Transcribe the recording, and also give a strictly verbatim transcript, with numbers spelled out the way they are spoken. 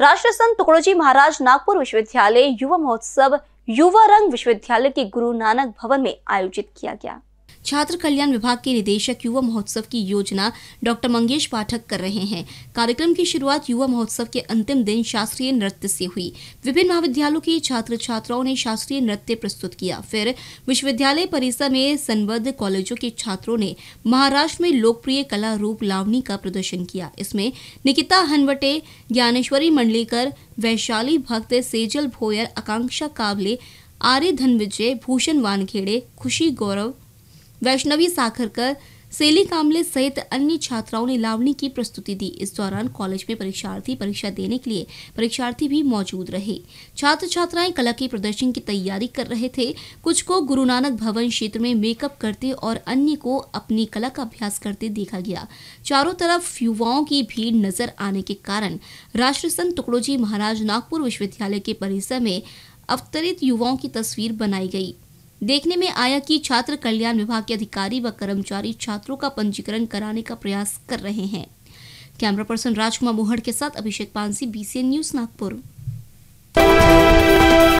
राष्ट्रीय संत तुकड़ोजी महाराज नागपुर विश्वविद्यालय युवा महोत्सव युवा रंग विश्वविद्यालय के गुरु नानक भवन में आयोजित किया गया। छात्र कल्याण विभाग के निदेशक युवा महोत्सव की योजना डॉक्टर मंगेश पाठक कर रहे हैं। कार्यक्रम की शुरुआत युवा महोत्सव के अंतिम दिन शास्त्रीय नृत्य से हुई। विभिन्न महाविद्यालयों के छात्र छात्राओं ने शास्त्रीय नृत्य प्रस्तुत किया। फिर विश्वविद्यालय परिसर में संबद्ध कॉलेजों के छात्रों ने महाराष्ट्र में लोकप्रिय कला रूप लावणी का प्रदर्शन किया। इसमें निकिता हनवटे, ज्ञानेश्वरी मंडलीकर, वैशाली भक्त, सेजल भोयर, आकांक्षा कावले, आर्य धन भूषण वानखेड़े, खुशी गौरव वैष्णवी साखर कर, सेली कामले सहित अन्य छात्राओं ने लावणी की प्रस्तुति दी। इस दौरान कॉलेज में परीक्षार्थी परीक्षा देने के लिए परीक्षार्थी भी मौजूद रहे। छात्र छात्राएं कला के प्रदर्शन की तैयारी कर रहे थे। कुछ को गुरु नानक भवन क्षेत्र में मेकअप करते और अन्य को अपनी कला का अभ्यास करते देखा गया। चारों तरफ युवाओं की भीड़ नजर आने के कारण राष्ट्रीय संत तुकड़ोजी महाराज नागपुर विश्वविद्यालय के परिसर में अवतरित युवाओं की तस्वीर बनाई गई। देखने में आया कि छात्र कल्याण विभाग के अधिकारी व कर्मचारी छात्रों का पंजीकरण कराने का प्रयास कर रहे हैं। कैमरा पर्सन राजकुमार मुहड़ के साथ Abhishek Pansi, B C N news Nagpur.